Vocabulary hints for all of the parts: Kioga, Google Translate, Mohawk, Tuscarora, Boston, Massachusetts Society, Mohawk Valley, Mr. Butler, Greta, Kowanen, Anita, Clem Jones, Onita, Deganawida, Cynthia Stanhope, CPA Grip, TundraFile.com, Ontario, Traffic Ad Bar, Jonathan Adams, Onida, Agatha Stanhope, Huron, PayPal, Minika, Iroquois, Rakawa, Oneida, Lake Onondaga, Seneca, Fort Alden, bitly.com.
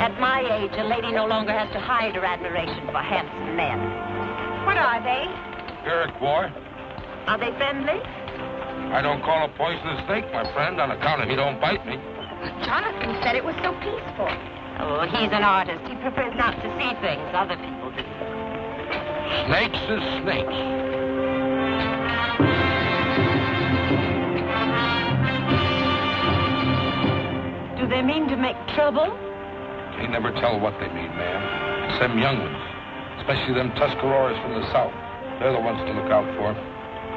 At my age, a lady no longer has to hide her admiration for handsome men. What are they? Iroquois. Are they friendly? I don't call a poisonous snake my friend on account of he don't bite me. Jonathan said it was so peaceful. Oh, he's an artist. He prefers not to see things other people do. Snakes is snakes. They mean to make trouble? They never tell what they mean, ma'am. It's them young ones, especially them Tuscaroras from the south. They're the ones to look out for.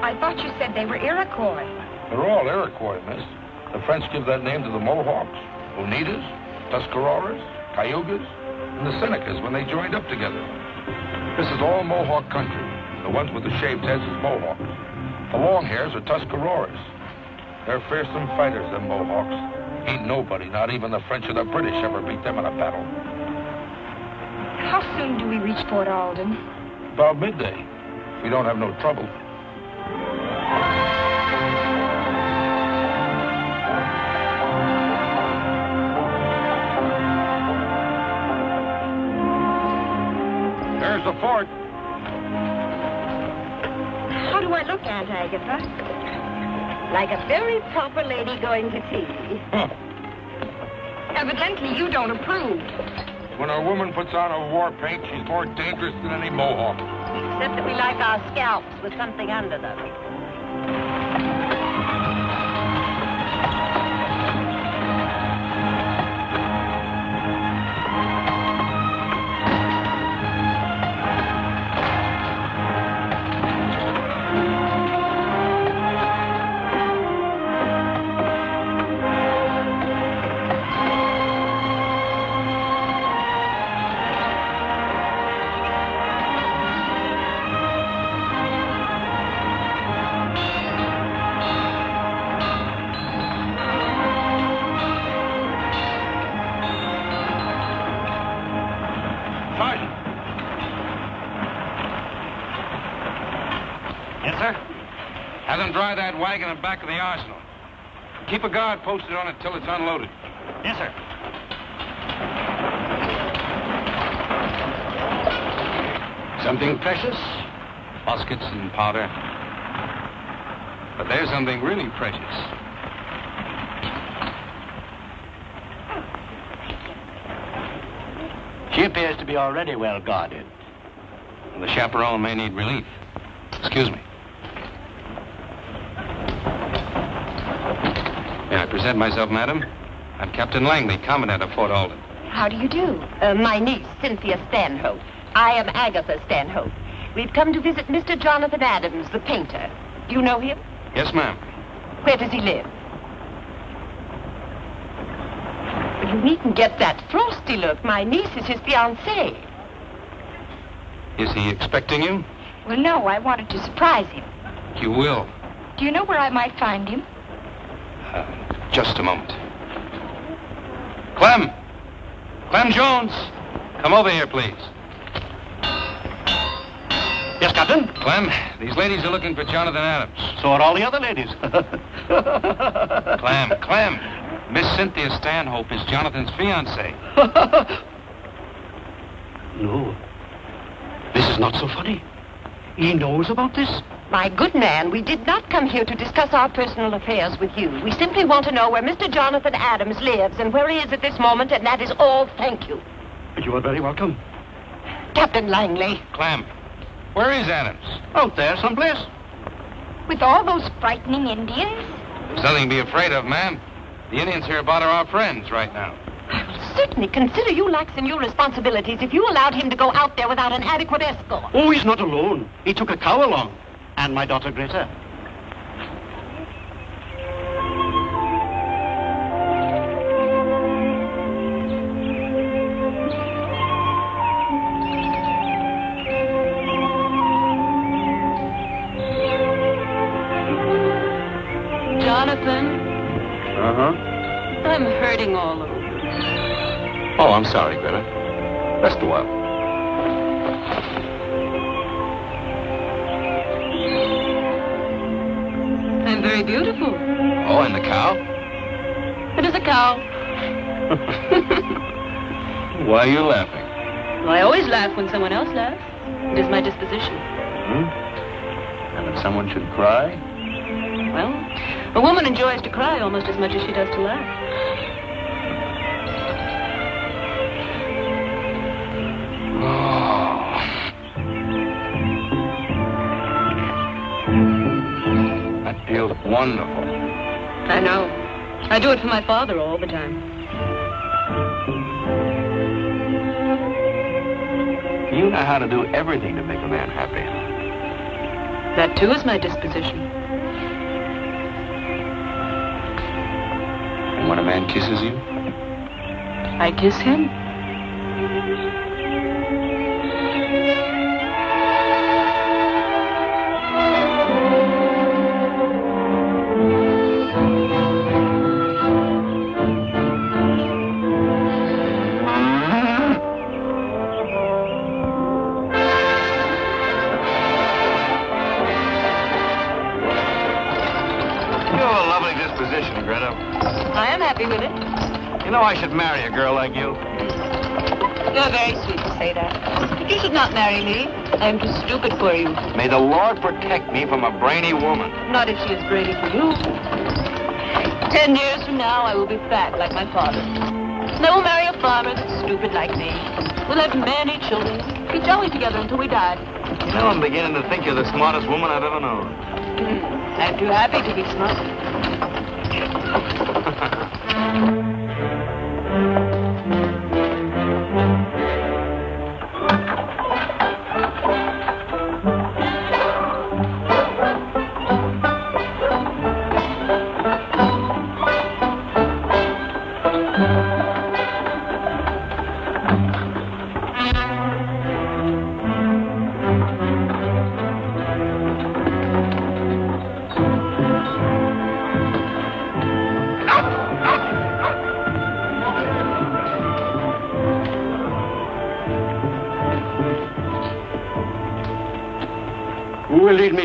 I thought you said they were Iroquois. They're all Iroquois, miss. The French give that name to the Mohawks, Oneidas, Tuscaroras, Cayugas, and the Senecas when they joined up together. This is all Mohawk country. The ones with the shaved heads is Mohawk. The long hairs are Tuscaroras. They're fearsome fighters, them Mohawks. Ain't nobody, not even the French or the British, ever beat them in a battle. How soon do we reach Fort Alden? About midday. We don't have no trouble. There's the fort. How do I look, Aunt Agatha? Like a very proper lady going to tea. Huh. Evidently, you don't approve. When a woman puts on a war paint, she's more dangerous than any Mohawk. Except that we like our scalps with something under them. Dry that wagon in back of the arsenal. Keep a guard posted on it till it's unloaded. Yes, sir. Something precious? Muskets and powder. But there's something really precious. She appears to be already well guarded. The chaperone may need relief. Excuse me. Present myself, madam. I'm Captain Langley, commandant of Fort Alden. How do you do? My niece, Cynthia Stanhope. I am Agatha Stanhope. We've come to visit Mr. Jonathan Adams, the painter. Do you know him? Yes, ma'am. Where does he live? Well, you needn't get that frosty look. My niece is his fiancée. Is he expecting you? Well, no, I wanted to surprise him. You will. Do you know where I might find him? Just a moment. Clem! Clem Jones! Come over here, please. Yes, Captain? Clem, these ladies are looking for Jonathan Adams. So are all the other ladies. Clem, Clem! Miss Cynthia Stanhope is Jonathan's fiancée. No. This is not so funny. He knows about this? My good man, we did not come here to discuss our personal affairs with you. We simply want to know where Mr. Jonathan Adams lives and where he is at this moment, and that is all, thank you. You are very welcome. Captain Langley. Clem, where is Adams? Out there, someplace. With all those frightening Indians? There's nothing to be afraid of, ma'am. The Indians hereabout are our friends right now. I will certainly consider you lax in your responsibilities if you allowed him to go out there without an adequate escort. Oh, he's not alone. He took a cow along. And my daughter, Greta. Jonathan? I'm hurting all over. Oh, I'm sorry, Greta. Rest a while. Very beautiful. Oh, and the cow? It is a cow. Why are you laughing? Well, I always laugh when someone else laughs. It is my disposition. Hmm? And if someone should cry? Well, a woman enjoys to cry almost as much as she does to laugh. Oh. That feels wonderful. I know. I do it for my father all the time. You know how to do everything to make a man happy. That, too, is my disposition. And when a man kisses you? I kiss him. I should marry a girl like you. You're very sweet to say that. But you should not marry me. I am too stupid for you. May the Lord protect me from a brainy woman. Not if she is brainy for you. 10 years from now, I will be fat like my father. And I will marry a farmer that's stupid like me. We'll have many children. We'll be jolly together until we die. You know, I'm beginning to think you're the smartest woman I've ever known. I'm too happy to be smart.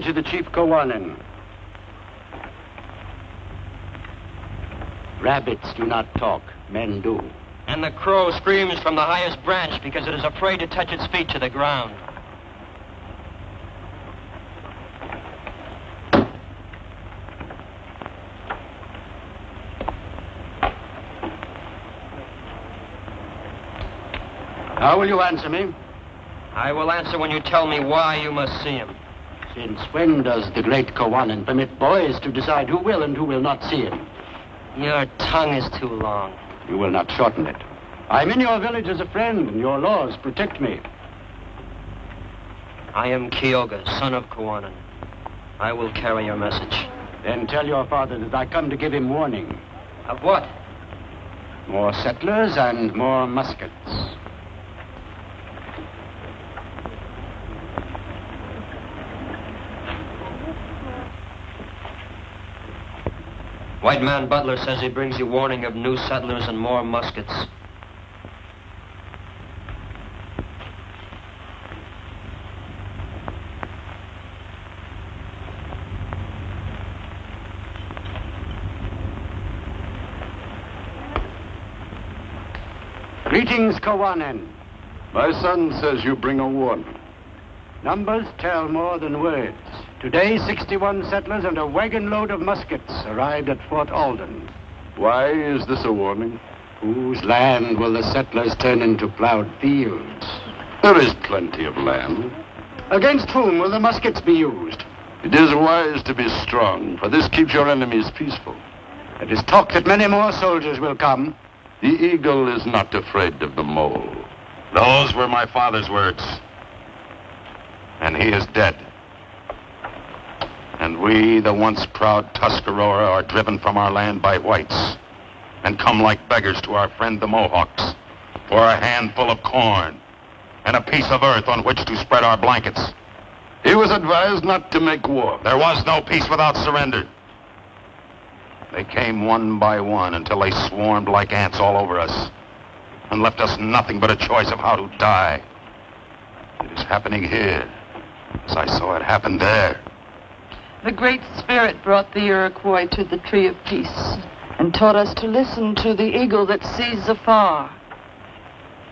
To the chief Kowanen. Rabbits do not talk, men do. And the crow screams from the highest branch because it is afraid to touch its feet to the ground. How will you answer me? I will answer when you tell me why you must see him. Since when does the great Kowanen permit boys to decide who will and who will not see him? Your tongue is too long. You will not shorten it. I'm in your village as a friend, and your laws protect me. I am Kioga, son of Kowanen. I will carry your message. Then tell your father that I come to give him warning. Of what? More settlers and more muskets. White man Butler says he brings you warning of new settlers and more muskets. Greetings, Kowanen. My son says you bring a warning. Numbers tell more than words. Today, 61 settlers and a wagon load of muskets arrived at Fort Alden. Why is this a warning? Whose land will the settlers turn into plowed fields? There is plenty of land. Against whom will the muskets be used? It is wise to be strong, for this keeps your enemies peaceful. It is talk that many more soldiers will come. The eagle is not afraid of the mole. Those were my father's words. And he is dead. And we, the once proud Tuscarora, are driven from our land by whites and come like beggars to our friend the Mohawks for a handful of corn and a piece of earth on which to spread our blankets. He was advised not to make war. There was no peace without surrender. They came one by one until they swarmed like ants all over us and left us nothing but a choice of how to die. It is happening here, as I saw it happen there. The Great Spirit brought the Iroquois to the Tree of Peace and taught us to listen to the eagle that sees afar.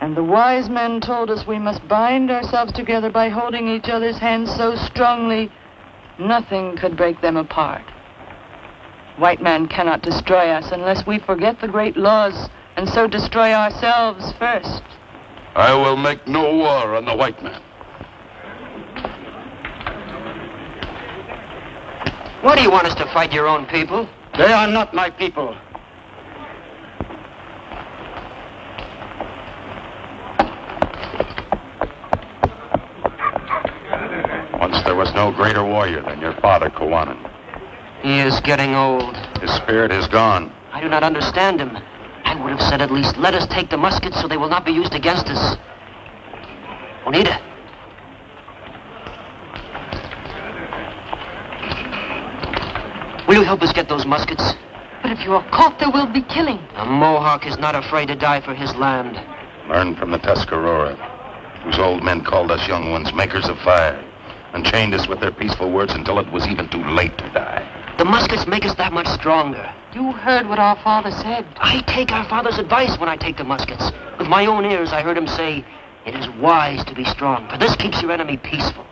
And the wise men told us we must bind ourselves together by holding each other's hands so strongly, nothing could break them apart. White man cannot destroy us unless we forget the great laws and so destroy ourselves first. I will make no war on the white man. What do you want us to fight your own people? They are not my people. Once there was no greater warrior than your father, Kowanen. He is getting old. His spirit is gone. I do not understand him. I would have said at least, let us take the muskets so they will not be used against us. Oneida. Will you help us get those muskets? But if you are caught, there will be killing. A Mohawk is not afraid to die for his land. Learn from the Tuscarora, whose old men called us young ones makers of fire, and chained us with their peaceful words until it was even too late to die. The muskets make us that much stronger. You heard what our father said. I take our father's advice when I take the muskets. With my own ears, I heard him say, it is wise to be strong, for this keeps your enemy peaceful.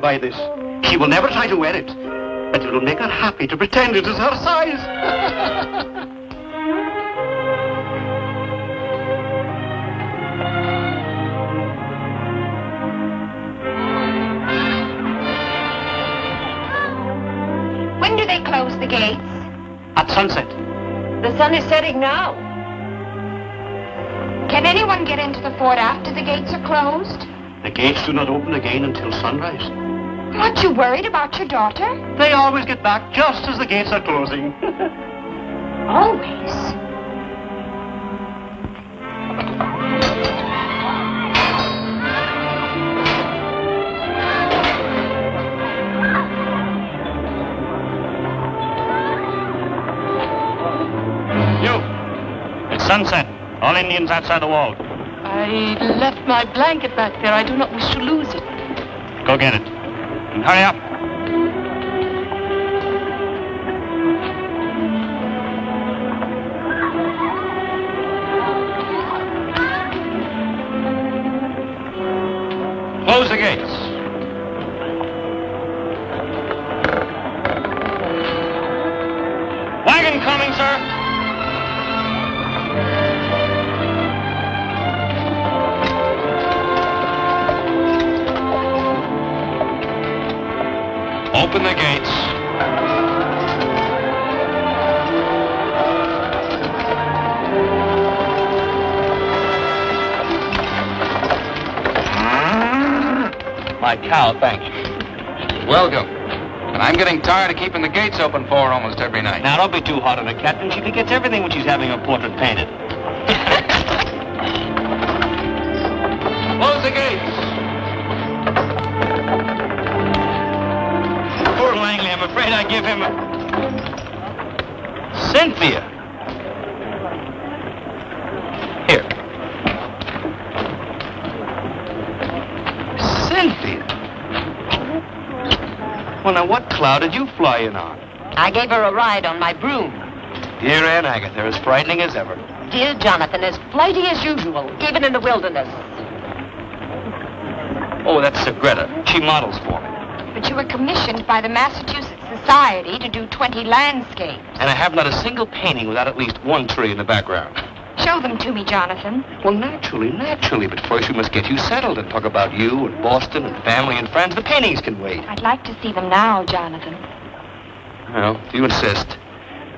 By this. She will never try to wear it, but it will make her happy to pretend it is her size. When do they close the gates? At sunset. The sun is setting now. Can anyone get into the fort after the gates are closed? The gates do not open again until sunrise. Aren't you worried about your daughter? They always get back just as the gates are closing. Always? You! It's sunset. All Indians outside the wall. I left my blanket back there. I do not wish to lose it. Go get it. And hurry up. Close the gates. Wagon coming, sir. Open the gates. My cow, thank you. Welcome. And I'm getting tired of keeping the gates open for her almost every night. Now, don't be too hard on her, Captain. She forgets everything when she's having her portrait painted. Close the gates. I'm afraid I give him a... Cynthia! Here. Cynthia! Well, now, what cloud did you fly in on? I gave her a ride on my broom. Dear Aunt Agatha, as frightening as ever. Dear Jonathan, as flighty as usual, even in the wilderness. Oh, that's Sir Greta. She models for me. But you were commissioned by the Massachusetts Society to do 20 landscapes. And I have not a single painting without at least one tree in the background. Show them to me, Jonathan. Well, naturally. But first we must get you settled and talk about you and Boston and family and friends. The paintings can wait. I'd like to see them now, Jonathan. Well, if you insist.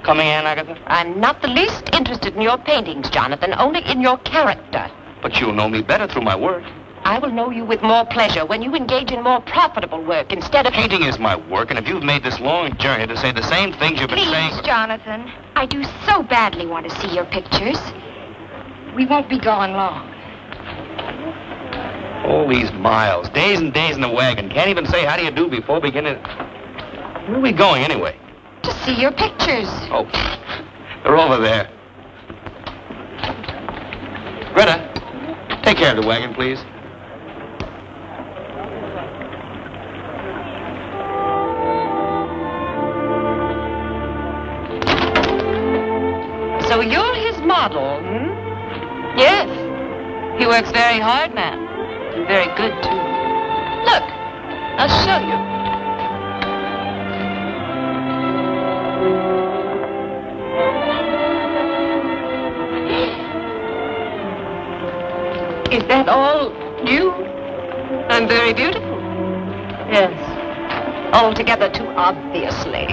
Coming in, Agatha? I'm not the least interested in your paintings, Jonathan, only in your character. But you'll know me better through my work. I will know you with more pleasure when you engage in more profitable work instead of... Painting is my work, and if you've made this long journey to say the same things you've been saying... Please, Jonathan, I do so badly want to see your pictures. We won't be gone long. All these miles, days and days in the wagon. Can't even say how do you do before beginning... Where are we going, anyway? To see your pictures. Oh, they're over there. Greta, take care of the wagon, please. So you're his model, hmm? Yes. He works very hard, ma'am. And very good, too. Look, I'll show you. Is that all you? I'm very beautiful. Yes. Altogether too obviously.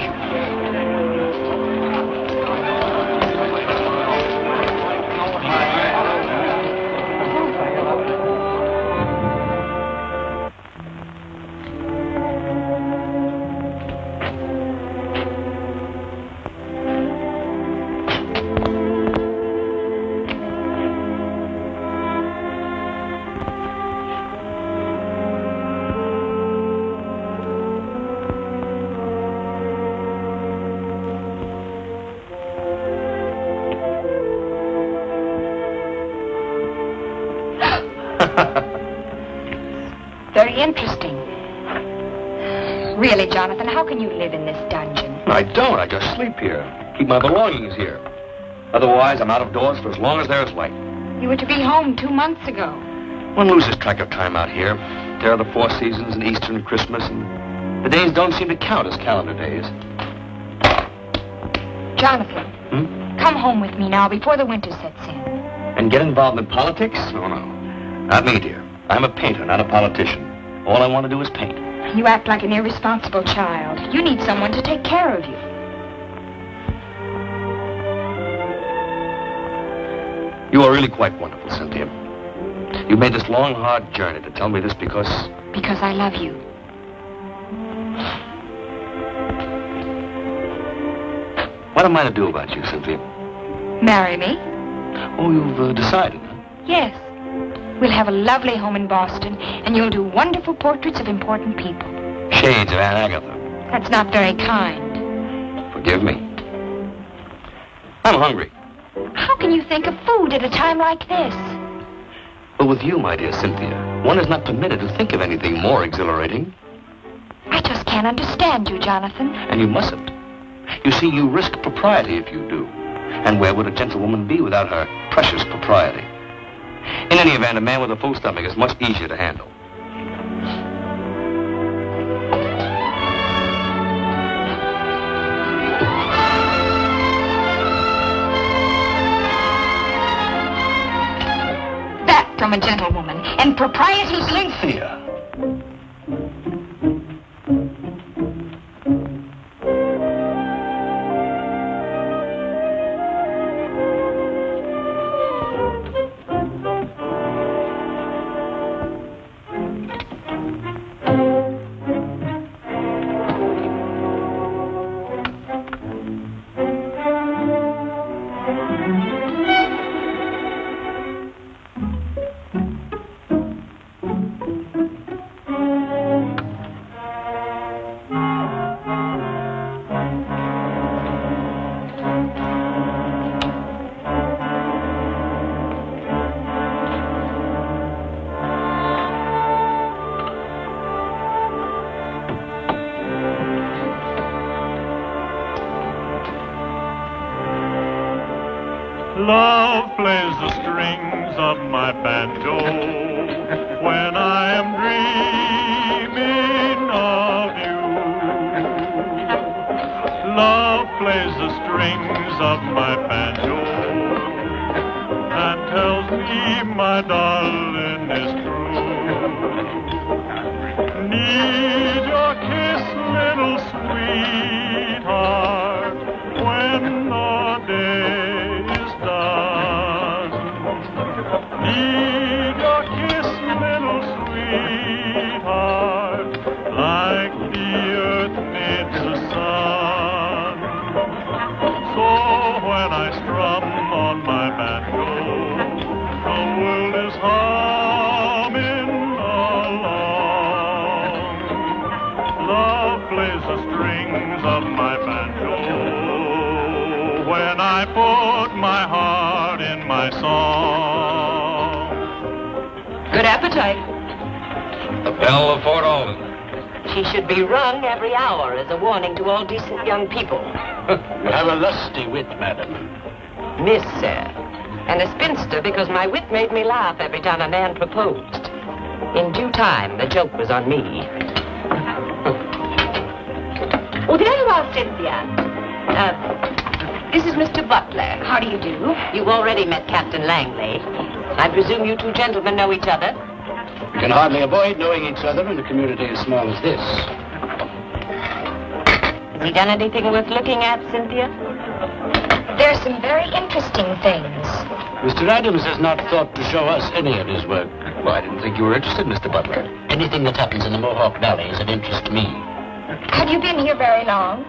Interesting. Really, Jonathan, how can you live in this dungeon? I don't. I just sleep here. Keep my belongings here. Otherwise, I'm out of doors for as long as there's light. You were to be home 2 months ago. One loses track of time out here. There are the 4 seasons and Easter and Christmas, and the days don't seem to count as calendar days. Jonathan, come home with me now before the winter sets in. And get involved in politics? No, no. Not me, dear. I'm a painter, not a politician. All I want to do is paint. You act like an irresponsible child. You need someone to take care of you. You are really quite wonderful, Cynthia. You made this long, hard journey to tell me this because... Because I love you. What am I to do about you, Cynthia? Marry me. Oh, you've decided, huh? Yes. We'll have a lovely home in Boston, and you'll do wonderful portraits of important people. Shades of Aunt Agatha. That's not very kind. Forgive me. I'm hungry. How can you think of food at a time like this? But with you, my dear Cynthia, one is not permitted to think of anything more exhilarating. I just can't understand you, Jonathan. And you mustn't. You see, you risk propriety if you do. And where would a gentlewoman be without her precious propriety? In any event, a man with a full stomach is much easier to handle. That from a gentlewoman, and propriety's links here. When I strum on my banjo, the world is hard. Good appetite. The bell of Fort Alden. She should be rung every hour as a warning to all decent young people. You have a lusty wit, madam. Miss, sir. And a spinster because my wit made me laugh every time a man proposed. In due time, the joke was on me. Oh, there you are, Cynthia. This is Mr. Butler. How do you do? You've already met Captain Langley. I presume you two gentlemen know each other? You can hardly avoid knowing each other in a community as small as this. Have you done anything worth looking at, Cynthia? There's some very interesting things. Mr. Adams has not thought to show us any of his work. Well, I didn't think you were interested, Mr. Butler. Anything that happens in the Mohawk Valley is of interest to me. Have you been here very long?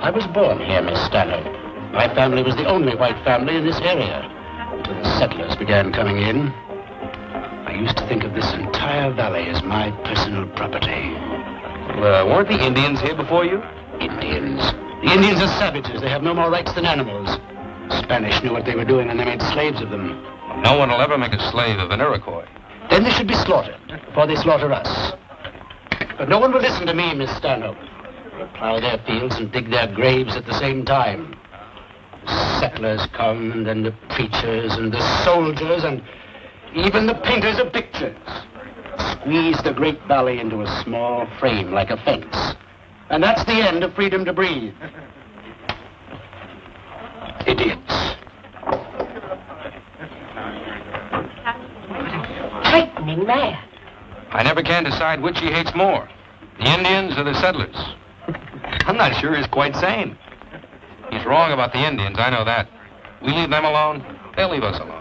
I was born here, Miss Stanhope. My family was the only white family in this area. Until the settlers began coming in, I used to think of this entire valley as my personal property. Well, weren't the Indians here before you? Indians? The Indians are savages. They have no more rights than animals. The Spanish knew what they were doing and they made slaves of them. No one will ever make a slave of an Iroquois. Then they should be slaughtered before they slaughter us. But no one will listen to me, Miss Stanhope. They'll plow their fields and dig their graves at the same time. The settlers come, and then the preachers, and the soldiers, and even the painters of pictures. Squeeze the great valley into a small frame like a fence. And that's the end of freedom to breathe. Idiots. Frightening man. I never can decide which he hates more, the Indians or the settlers. I'm not sure he's quite sane. He's wrong about the Indians, I know that. We leave them alone, they'll leave us alone.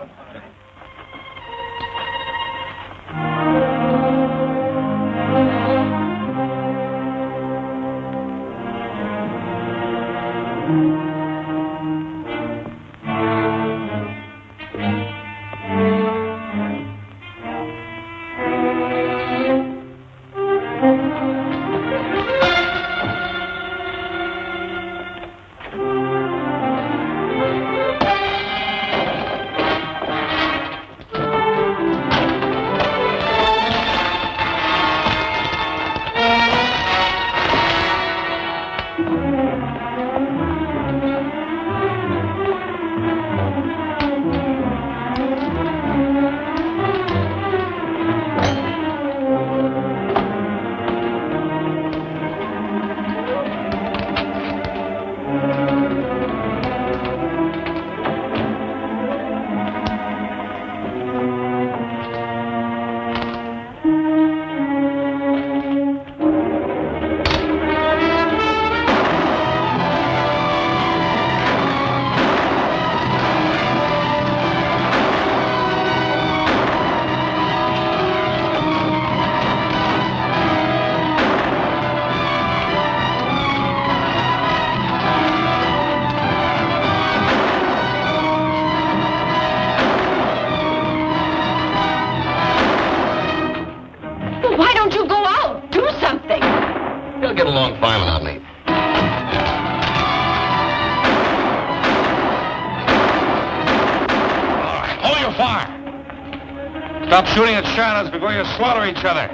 Stop shooting at shadows before you slaughter each other.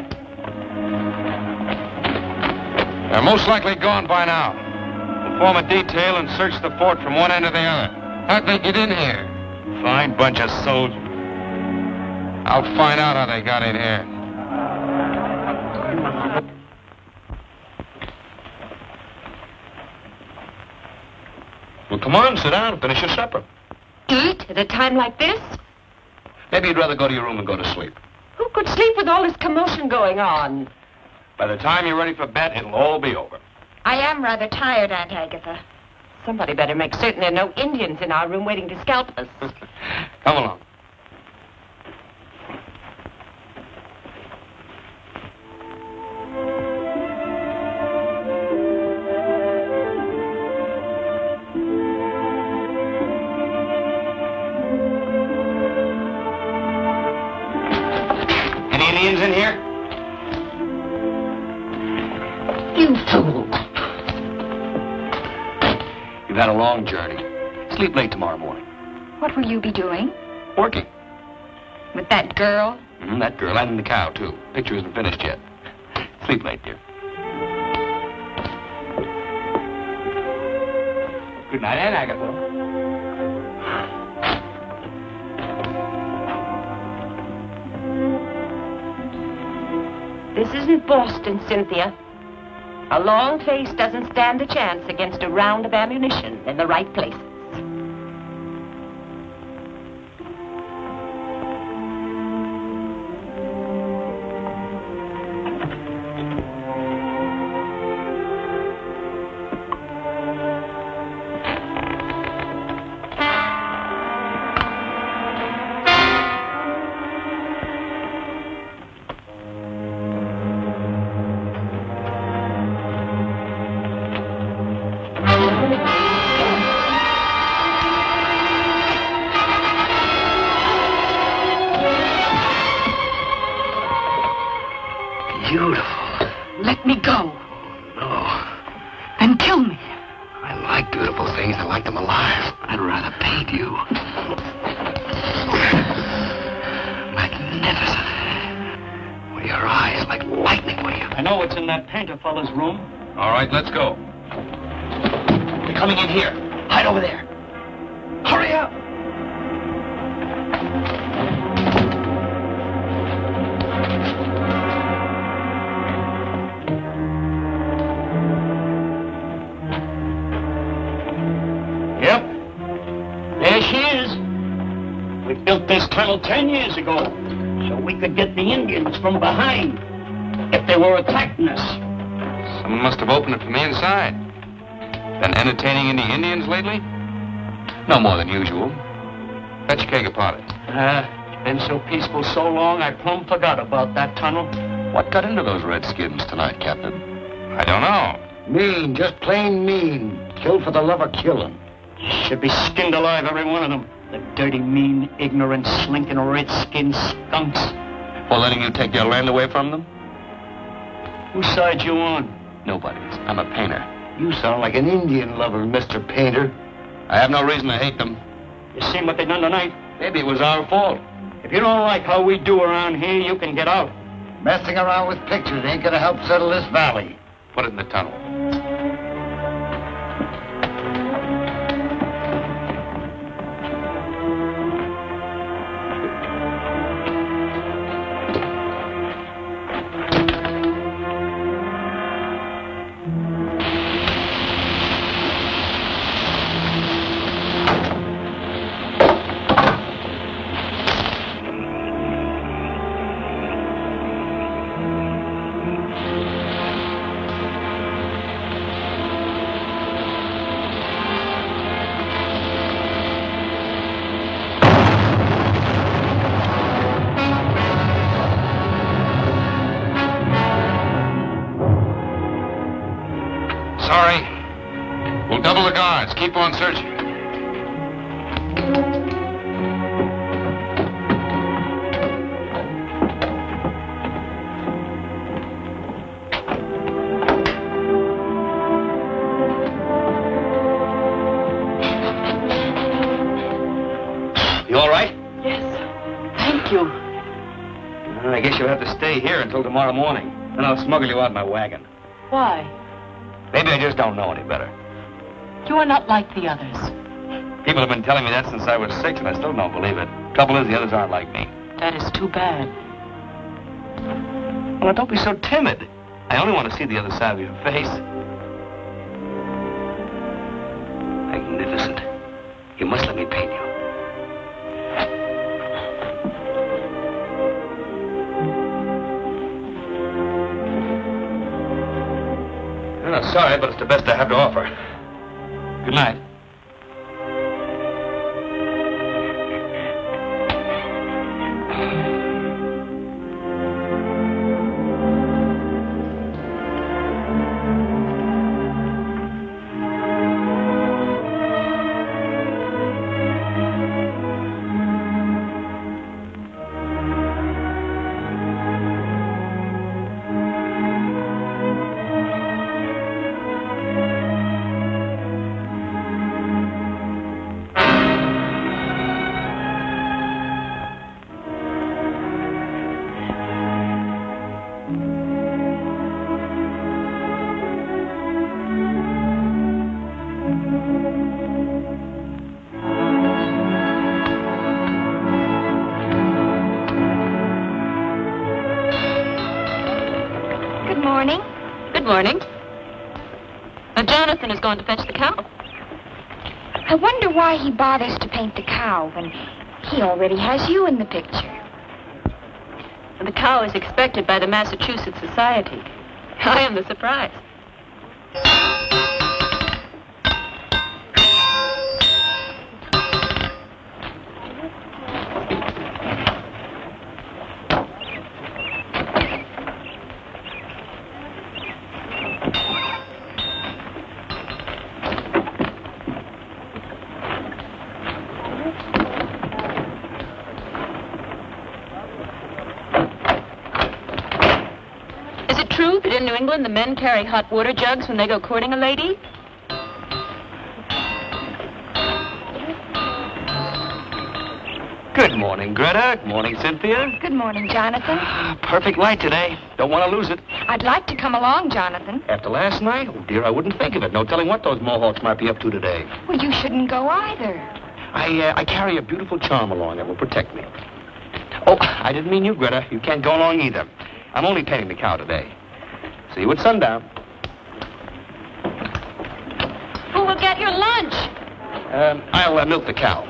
They're most likely gone by now. We'll form a detail and search the fort from one end to the other. How'd they get in here? Fine bunch of soldiers. I'll find out how they got in here. Well, come on, sit down, finish your supper. Eat at a time like this? Maybe you'd rather go to your room and go to sleep. Who could sleep with all this commotion going on? By the time you're ready for bed, it'll all be over. I am rather tired, Aunt Agatha. Somebody better make certain there are no Indians in our room waiting to scalp us. Come along. Had a long journey. Sleep late tomorrow morning. What will you be doing? Working. With that girl? Mm-hmm, that girl, and the cow, too. Picture isn't finished yet. Sleep late, dear. Good night, Aunt Agatha. This isn't Boston, Cynthia. A long face doesn't stand a chance against a round of ammunition in the right place. From behind, if they were attacking us. Someone must have opened it from the inside. Been entertaining any Indians lately? No more than usual. Fetch Kega potty. It's been so peaceful so long, I plumb forgot about that tunnel. What got into those Redskins tonight, Captain? I don't know. Mean, just plain mean. Killed for the love of killing. Should be skinned alive, every one of them. The dirty, mean, ignorant, slinking Redskin skunks. For letting you take your land away from them? Whose side you on? Nobody's. I'm a painter. You sound like an Indian lover, Mr. Painter. I have no reason to hate them. You seen what they done tonight? Maybe it was our fault. If you don't like how we do around here, you can get out. Messing around with pictures ain't gonna help settle this valley. Put it in the tunnel. Keep on searching. You all right? Yes. Thank you. Well, I guess you'll have to stay here until tomorrow morning. Then I'll smuggle you out in my wagon. Why? Maybe I just don't know any better. You are not like the others. People have been telling me that since I was 6, and I still don't believe it. Trouble is, the others aren't like me. That is too bad. Well, now, don't be so timid. I only want to see the other side of your face. Magnificent. You must let me paint you. Well, sorry, but it's the best I have to offer. Good night. Good morning. Good morning. Now, Jonathan is going to fetch the cow. I wonder why he bothers to paint the cow when he already has you in the picture. The cow is expected by the Massachusetts Society. I am the surprise. In New England, the men carry hot water jugs when they go courting a lady. Good morning, Greta. Good morning, Cynthia. Good morning, Jonathan. Perfect light today. Don't want to lose it. I'd like to come along, Jonathan. After last night? Oh, dear, I wouldn't think of it. No telling what those Mohawks might be up to today. Well, you shouldn't go either. I carry a beautiful charm along that will protect me. Oh, I didn't mean you, Greta. You can't go along either. I'm only painting the cow today. See you at sundown. Who will get your lunch? I'll milk the cow.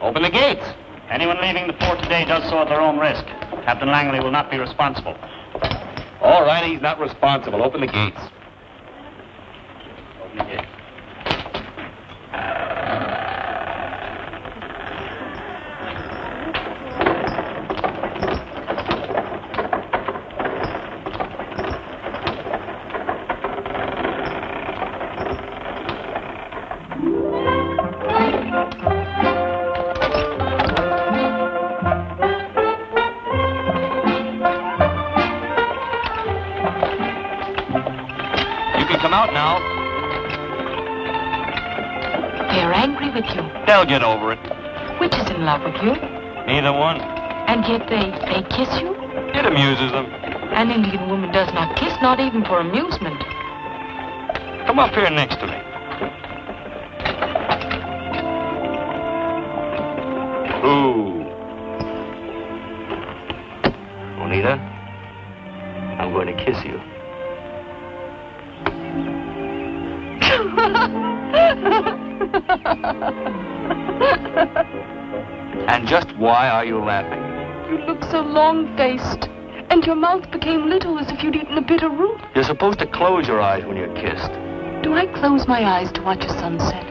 Open the gates. Anyone leaving the fort today does so at their own risk. Captain Langley will not be responsible. All right, he's not responsible. Open the gates. Open the gates. They'll get over it. Which is in love with you? Neither one. And yet they kiss you? It amuses them. An Indian woman does not kiss, not even for amusement. Come up here next to me. Ooh. Onita, I'm going to kiss you. And just why are you laughing? You look so long-faced, and your mouth became little as if you'd eaten a bitter root. You're supposed to close your eyes when you're kissed. Do I close my eyes to watch a sunset?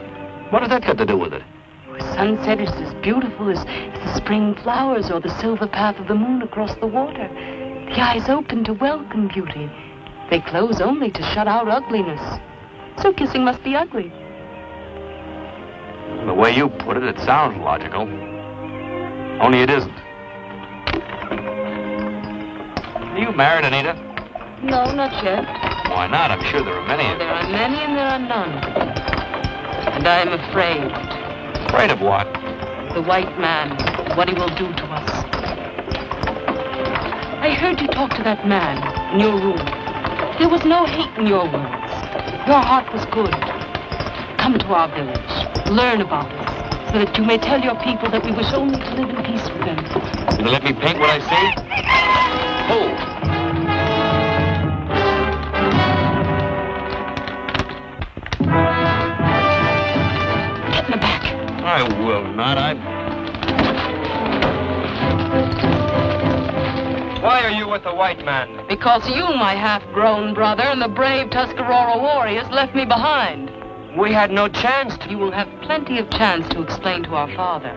What has that got to do with it? A sunset is as beautiful as the spring flowers or the silver path of the moon across the water. The eyes open to welcome beauty. They close only to shut out ugliness. So kissing must be ugly. The way you put it, it sounds logical. Only it isn't. Are you married, Anita? No, not yet. Why not? I'm sure there are many of them. There are many and there are none. And I am afraid. Afraid of what? The white man. What he will do to us. I heard you talk to that man in your room. There was no hate in your words. Your heart was good. Come to our village. Learn about us, so that you may tell your people that we wish only to live in peace with them. You gonna let me paint what I say? Oh! Get in the back. I will not. Why are you with the white man? Because you, my half-grown brother, and the brave Tuscarora warriors left me behind. We had no chance to. You will have plenty of chance to explain to our father.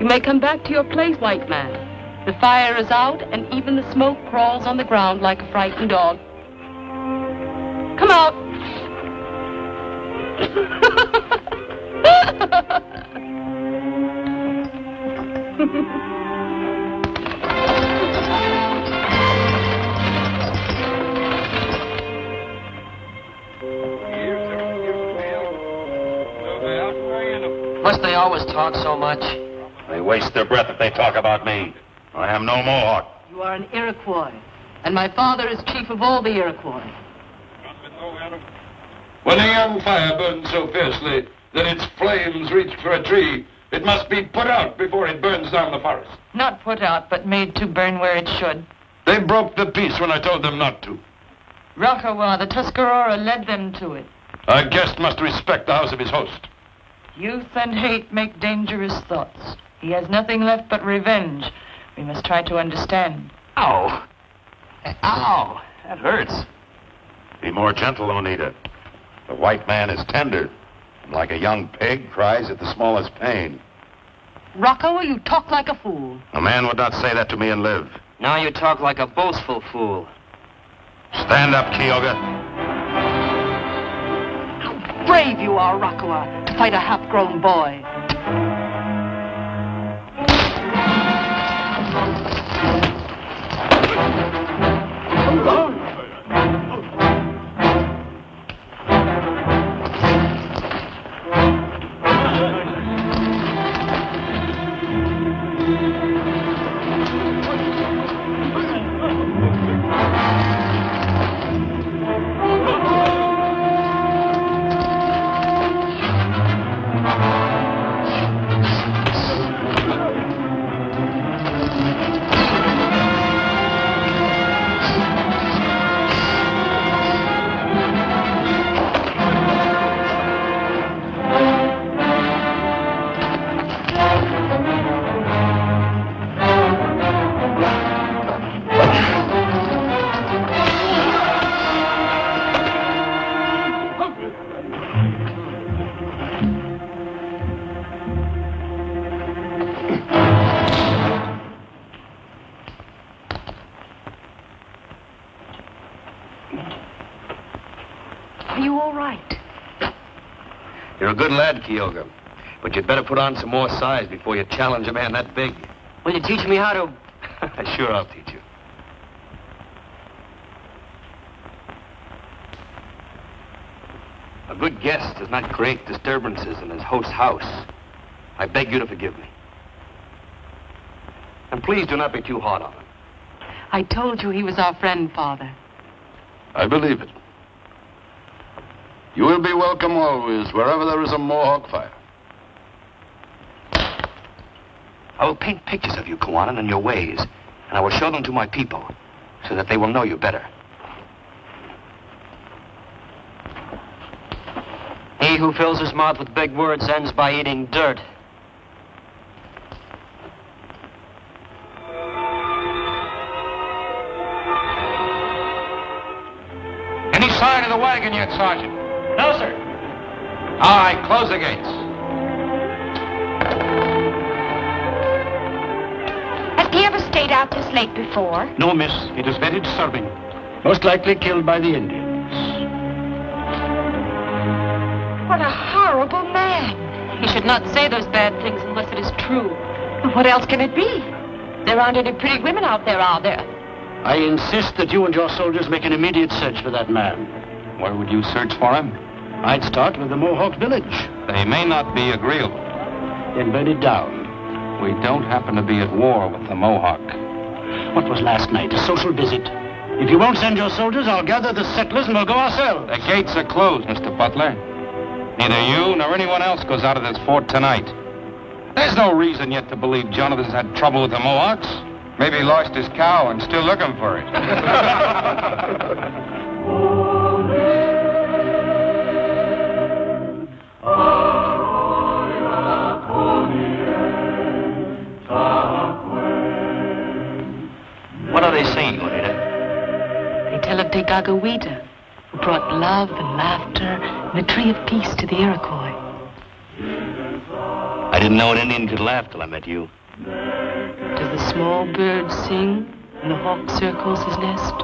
You may come back to your place, white man. The fire is out, and even the smoke crawls on the ground like a frightened dog. Come out. Must they always talk so much? They waste their breath if they talk about me. I am no Mohawk. You are an Iroquois, and my father is chief of all the Iroquois. When a young fire burns so fiercely, that its flames reach for a tree. It must be put out before it burns down the forest. Not put out, but made to burn where it should. They broke the peace when I told them not to. Rakawa, the Tuscarora, led them to it. A guest must respect the house of his host. Youth and hate make dangerous thoughts. He has nothing left but revenge. We must try to understand. Ow! Ow! That hurts. Be more gentle, Onita. The white man is tender, and like a young pig, cries at the smallest pain. Rocco, you talk like a fool. A man would not say that to me and live. Now you talk like a boastful fool. Stand up, Kioga. How brave you are, Rocco, to fight a half-grown boy. Good lad, Kyoga. But you'd better put on some more size before you challenge a man that big. Will you teach me how to... Sure, I'll teach you. A good guest does not create disturbances in his host's house. I beg you to forgive me. And please do not be too hard on him. I told you he was our friend, Father. I believe it. You will be welcome always, wherever there is a Mohawk fire. I will paint pictures of you, Kowanen, and your ways, and I will show them to my people, so that they will know you better. He who fills his mouth with big words ends by eating dirt. Any sign of the wagon yet, Sergeant? No, sir. All right, close the gates. Has he ever stayed out this late before? No, miss. It is very disturbing. Most likely killed by the Indians. What a horrible man. He should not say those bad things unless it is true. What else can it be? There aren't any pretty women out there, are there? I insist that you and your soldiers make an immediate search for that man. Where would you search for him? I'd start with the Mohawk village. They may not be agreeable. Then burn it down. We don't happen to be at war with the Mohawk. What was last night? A social visit. If you won't send your soldiers, I'll gather the settlers and we'll go ourselves. The gates are closed, Mr. Butler. Neither you nor anyone else goes out of this fort tonight. There's no reason yet to believe Jonathan's had trouble with the Mohawks. Maybe he lost his cow and still looking for it. What are they saying, Onita? They tell of Deganawida, who brought love and laughter and the tree of peace to the Iroquois. I didn't know an Indian could laugh till I met you. Does the small bird sing when the hawk circles his nest?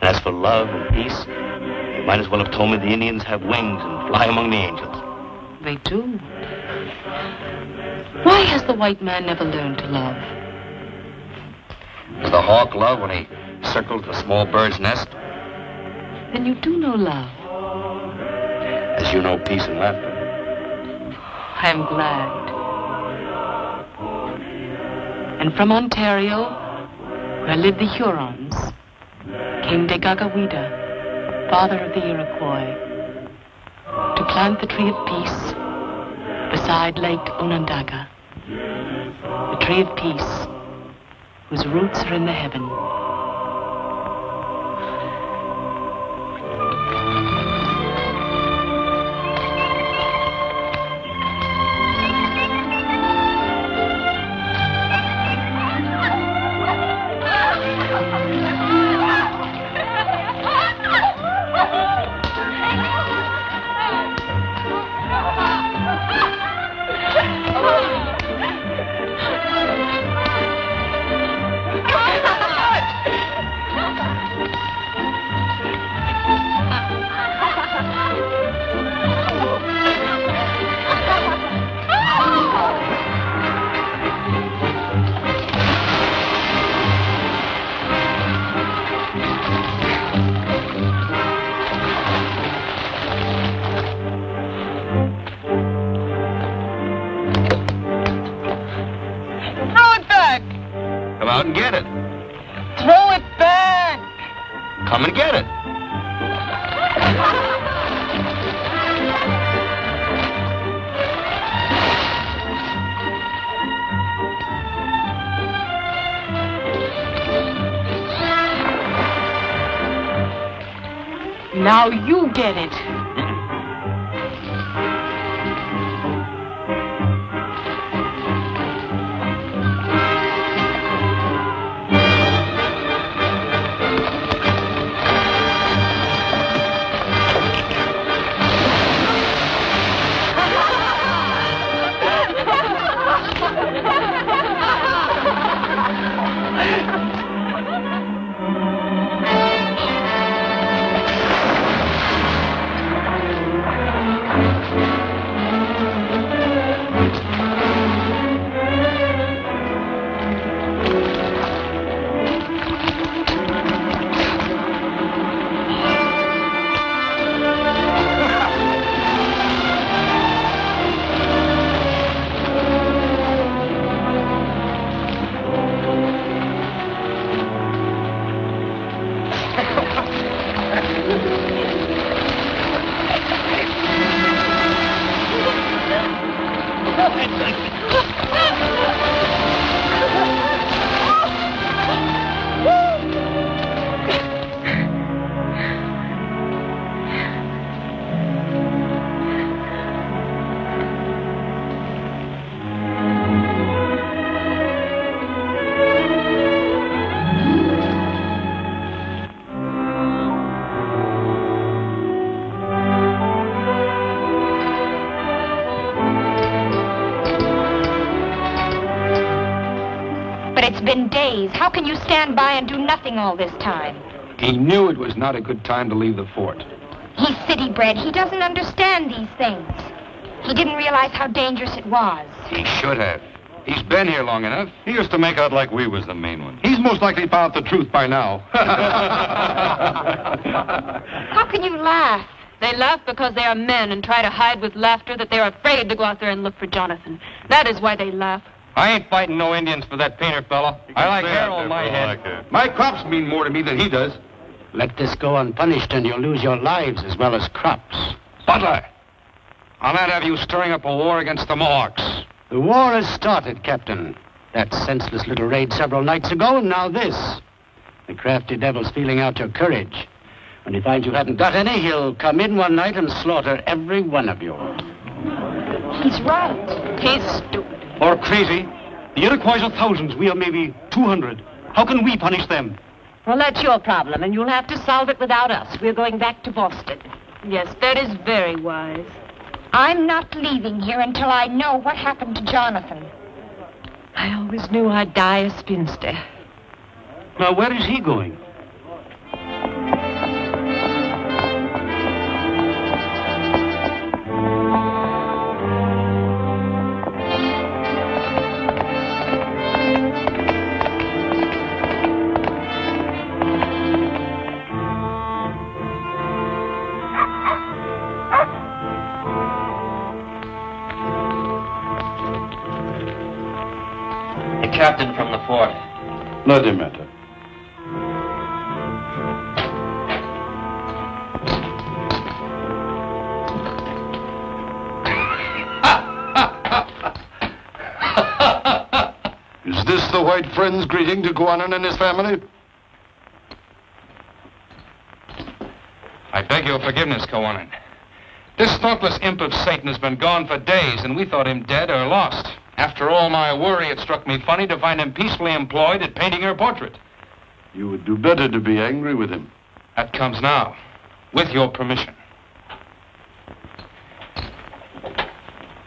And as for love and peace, you might as well have told me the Indians have wings and fly among the angels. They do. Why has the white man never learned to love? Does the hawk love when he circles the small bird's nest? Then you do know love. As you know peace and laughter. I am glad. And from Ontario, where lived the Hurons, came Deganawida, father of the Iroquois, to plant the tree of peace beside Lake Onondaga, the tree of peace, whose roots are in the heaven. Now you get it. How can you stand by and do nothing all this time? He knew it was not a good time to leave the fort. He's city bred. He doesn't understand these things. He didn't realize how dangerous it was. He should have. He's been here long enough. He used to make out like we was the main one. He's most likely found out the truth by now. How can you laugh? They laugh because they are men and try to hide with laughter that they're afraid to go out there and look for Jonathan. That is why they laugh. I ain't fighting no Indians for that painter fella. I like hair on my head. Like my crops mean more to me than he does. Let this go unpunished and you'll lose your lives as well as crops. Butler, I'll not have you stirring up a war against the Mohawks. The war has started, Captain. That senseless little raid several nights ago, and now this. The crafty devil's feeling out your courage. When he finds you haven't got any, he'll come in one night and slaughter every one of you. He's right. He's stupid. Or crazy. The Iroquois are thousands. We are maybe 200. How can we punish them? Well, that's your problem, and you'll have to solve it without us. We're going back to Boston. Yes, that is very wise. I'm not leaving here until I know what happened to Jonathan. I always knew I'd die a spinster. Now, where is he going? Captain from the fort. Nothing matter. Ha! Ha! the white friend's greeting to Kowanen and his family? I beg your forgiveness, Kowanen. This thoughtless imp of Satan has been gone for days, and we thought him dead or lost. After all my worry, it struck me funny to find him peacefully employed at painting her portrait. You would do better to be angry with him. That comes now, with your permission.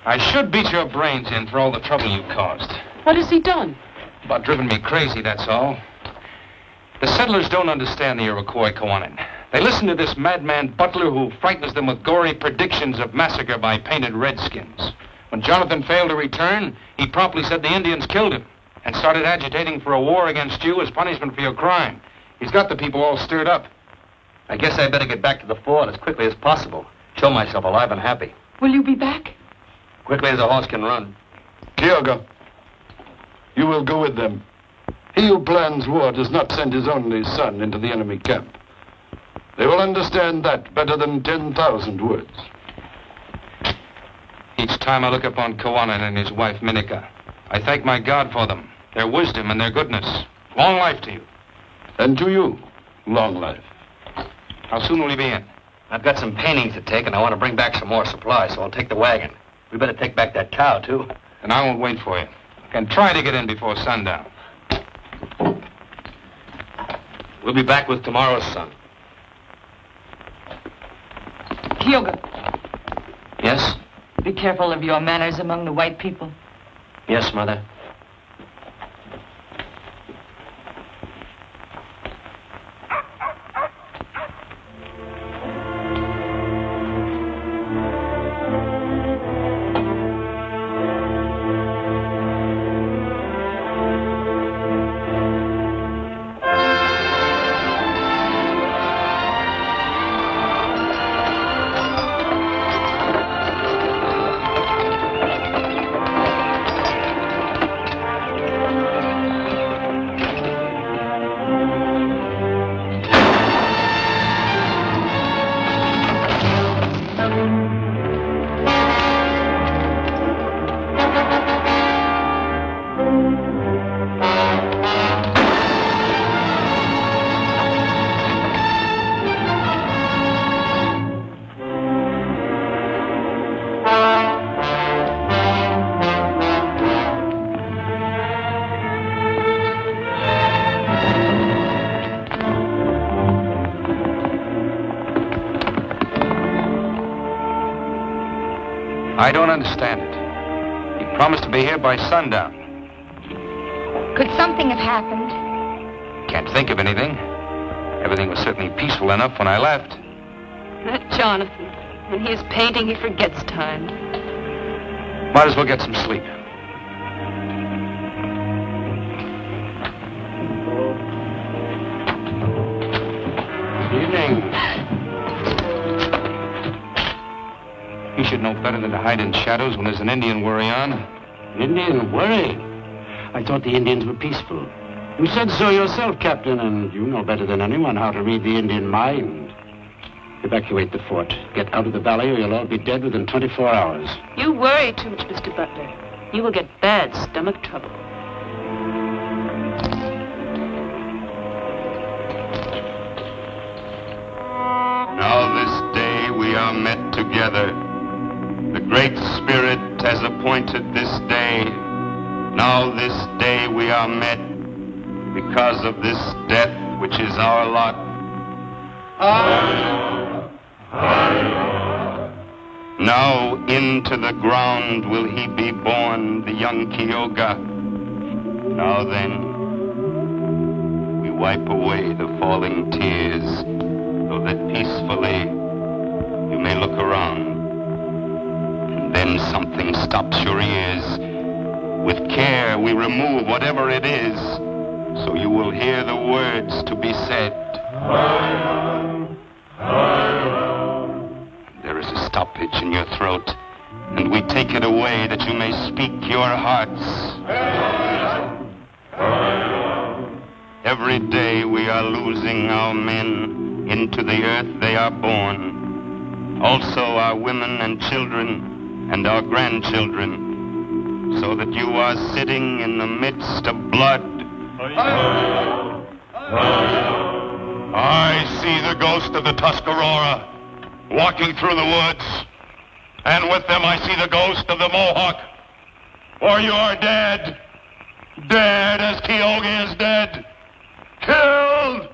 I should beat your brains in for all the trouble you've caused. What has he done? About driven me crazy, that's all. The settlers don't understand the Iroquois, Kowanen. They listen to this madman Butler who frightens them with gory predictions of massacre by painted redskins. When Jonathan failed to return, he promptly said the Indians killed him and started agitating for a war against you as punishment for your crime. He's got the people all stirred up. I guess I better get back to the fort as quickly as possible. Show myself alive and happy. Will you be back? Quickly as a horse can run. Kioga, you will go with them. He who plans war does not send his only son into the enemy camp. They will understand that better than 10,000 words. Each time I look upon Kowanen and his wife, Minika, I thank my God for them, their wisdom and their goodness. Long life to you. And to you, long life. How soon will you be in? I've got some paintings to take, and I want to bring back some more supplies, so I'll take the wagon. We better take back that cow, too. And I won't wait for you. I can try to get in before sundown. We'll be back with tomorrow's sun. Kyoga. Yes? Be careful of your manners among the white people. Yes, Mother. I don't understand it. He promised to be here by sundown. Could something have happened? Can't think of anything. Everything was certainly peaceful enough when I left. That Jonathan. When he is painting, he forgets time. Might as well get some sleep. Should know better than to hide in shadows when there's an Indian worry on. An Indian worry? I thought the Indians were peaceful. You said so yourself, Captain, and you know better than anyone how to read the Indian mind. Evacuate the fort. Get out of the valley or you'll all be dead within 24 hours. You worry too much, Mr. Butler. You will get bad stomach trouble. Now this day we are met together. The Great Spirit has appointed this day. Now this day we are met because of this death which is our lot. Now into the ground will he be born, the young Kioga. Now then, we wipe away the falling tears so that peacefully you may look around. Then something stops your ears. With care, we remove whatever it is, so you will hear the words to be said. There is a stoppage in your throat, and we take it away that you may speak your hearts. Every day we are losing our men. Into the earth they are born. Also our women and children, and our grandchildren. so that you are sitting in the midst of blood. I see the ghost of the Tuscarora walking through the woods, and with them I see the ghost of the Mohawk. For you are dead, dead as Kioga is dead, killed,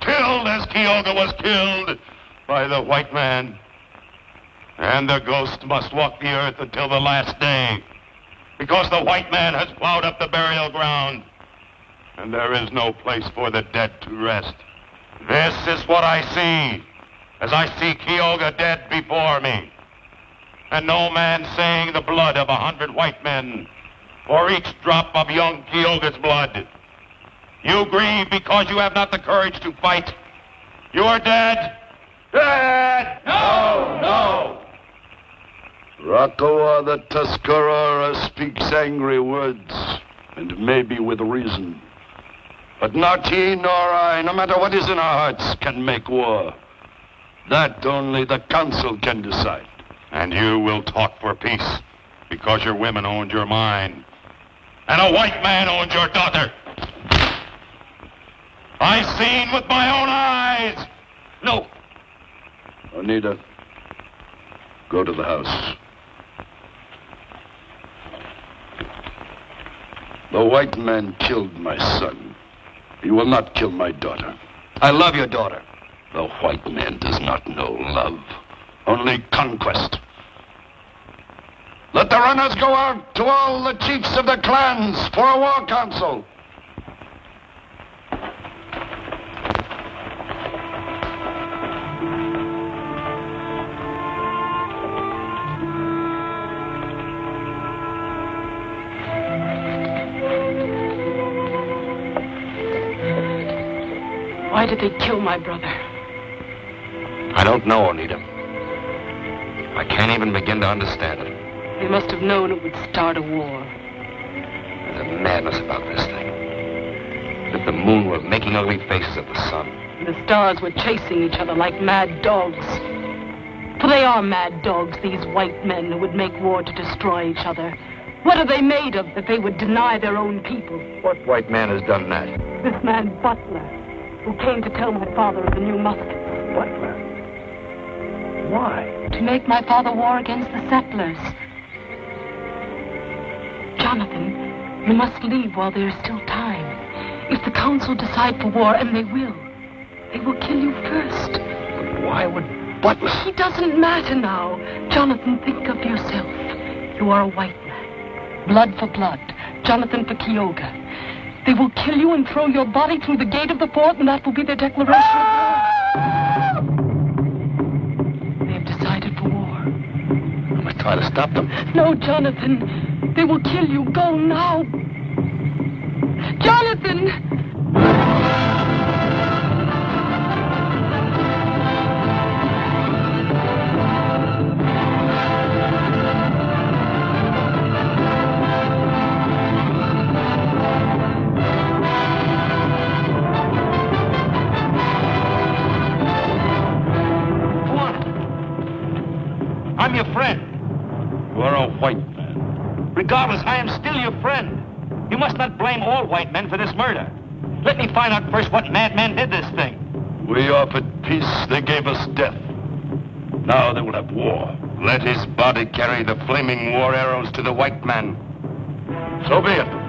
killed as Kioga was killed by the white man. And the ghost must walk the earth until the last day, because the white man has plowed up the burial ground, and there is no place for the dead to rest. This is what I see, as I see Kioga dead before me, and no man saying the blood of 100 white men for each drop of young Kioga's blood. You grieve because you have not the courage to fight. You are dead. Dead! No! No! Rakawa the Tuscarora speaks angry words, and maybe with reason. But not he nor I, no matter what is in our hearts, can make war. That only the council can decide. And you will talk for peace, because your women owned your mine, and a white man owned your daughter. I seen with my own eyes. No. Anita, go to the house. The white man killed my son. He will not kill my daughter. I love your daughter. The white man does not know love, only conquest. Let the runners go out to all the chiefs of the clans for a war council. Why did they kill my brother? I don't know, Onida. I can't even begin to understand it. They must have known it would start a war. There's a madness about this thing. That the moon were making ugly faces at the sun. And the stars were chasing each other like mad dogs. For they are mad dogs, these white men who would make war to destroy each other. What are they made of that they would deny their own people? What white man has done that? This man, Butler, who came to tell my father of the new muskets. Butler? Why? To make my father war against the settlers. Jonathan, you must leave while there is still time. If the council decide for war, and they will kill you first. But why would Butler? He doesn't matter now. Jonathan, think of yourself. You are a white man. Blood for blood. Jonathan for Kioga. They will kill you and throw your body through the gate of the fort, and that will be their declaration of war. They have decided for war. I must try to stop them. No, Jonathan. They will kill you. Go now. Jonathan! I'm your friend. You are a white man. Regardless, I am still your friend. You must not blame all white men for this murder. Let me find out first what madman did this thing. We offered peace, they gave us death. Now they will have war. Let his body carry the flaming war arrows to the white man. So be it.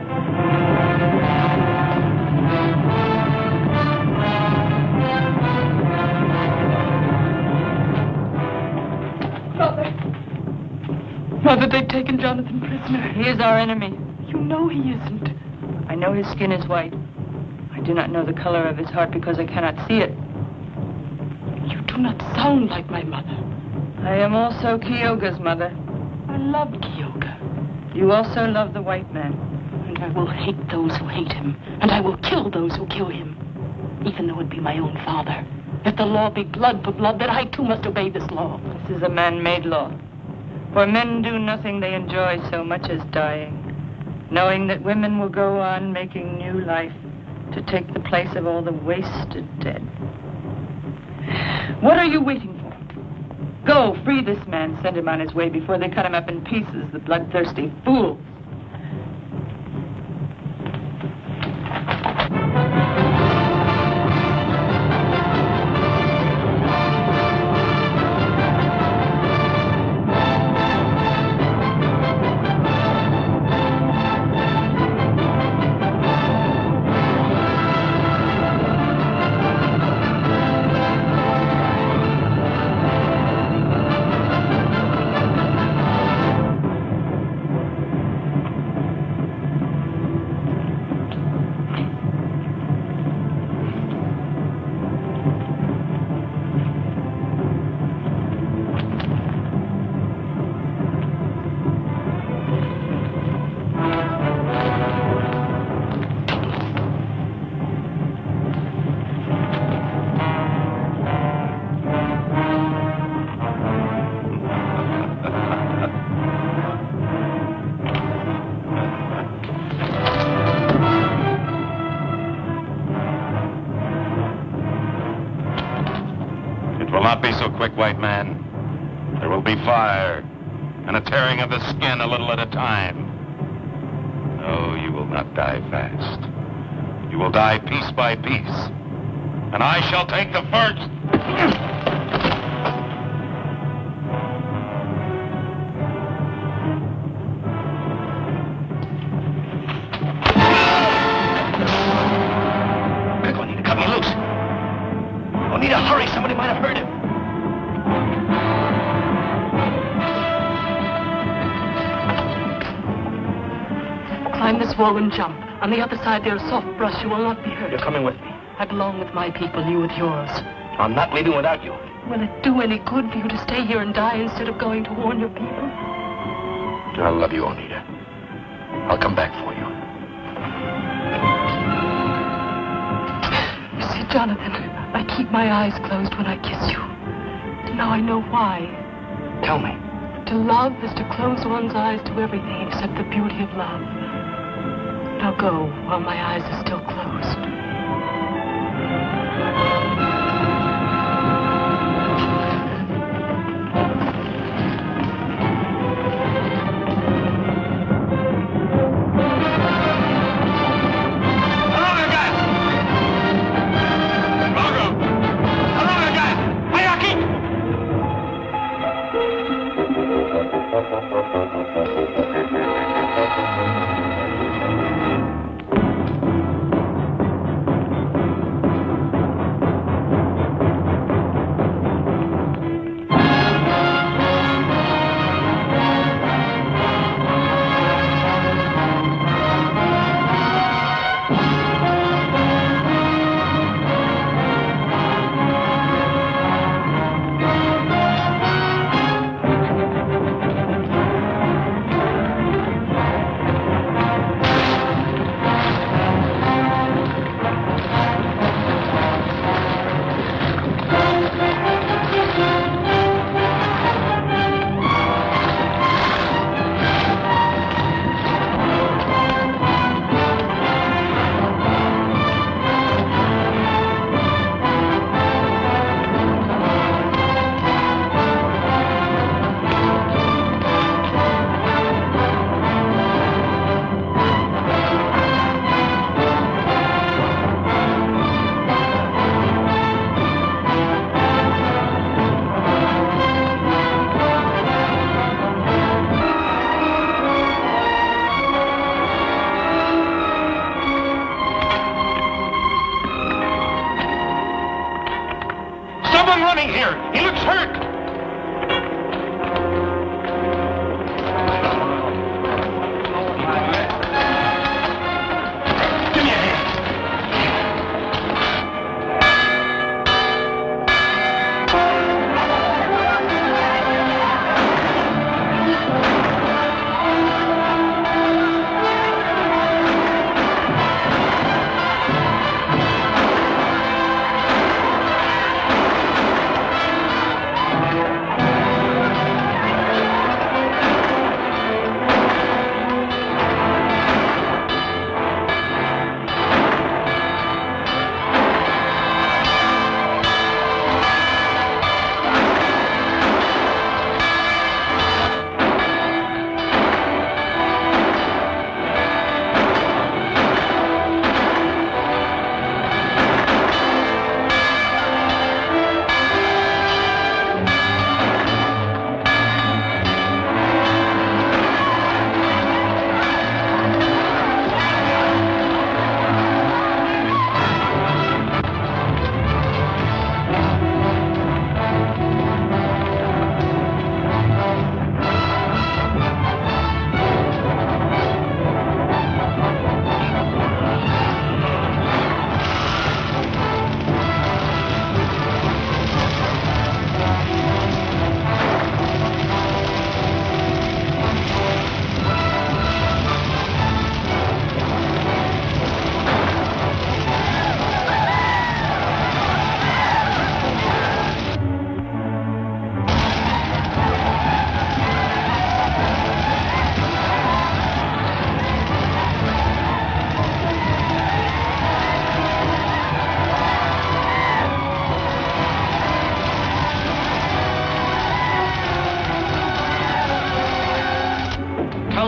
Mother, they've taken Jonathan prisoner. He is our enemy. You know he isn't. I know his skin is white. I do not know the color of his heart because I cannot see it. You do not sound like my mother. I am also Kioga's mother. I love Kioga. You also love the white man. And I will hate those who hate him. And I will kill those who kill him. Even though it be my own father. If the law be blood for blood, then I too must obey this law. This is a man-made law. For men do nothing they enjoy so much as dying, knowing that women will go on making new life to take the place of all the wasted dead. What are you waiting for? Go, free this man, send him on his way before they cut him up in pieces, the bloodthirsty fools. be so quick, white man. There will be fire and a tearing of the skin a little at a time. No, you will not die fast. You will die piece by piece. And I shall take the first. Wall and jump. On the other side, there's soft brush. You will not be hurt. You're coming with me. I belong with my people, you with yours. I'm not leaving without you. Will it do any good for you to stay here and die instead of going to warn your people? I love you, Onida. I'll come back for you. You see, Jonathan, I keep my eyes closed when I kiss you. And now I know why. Tell me. To love is to close one's eyes to everything except the beauty of love. I'll go while my eyes are still closed.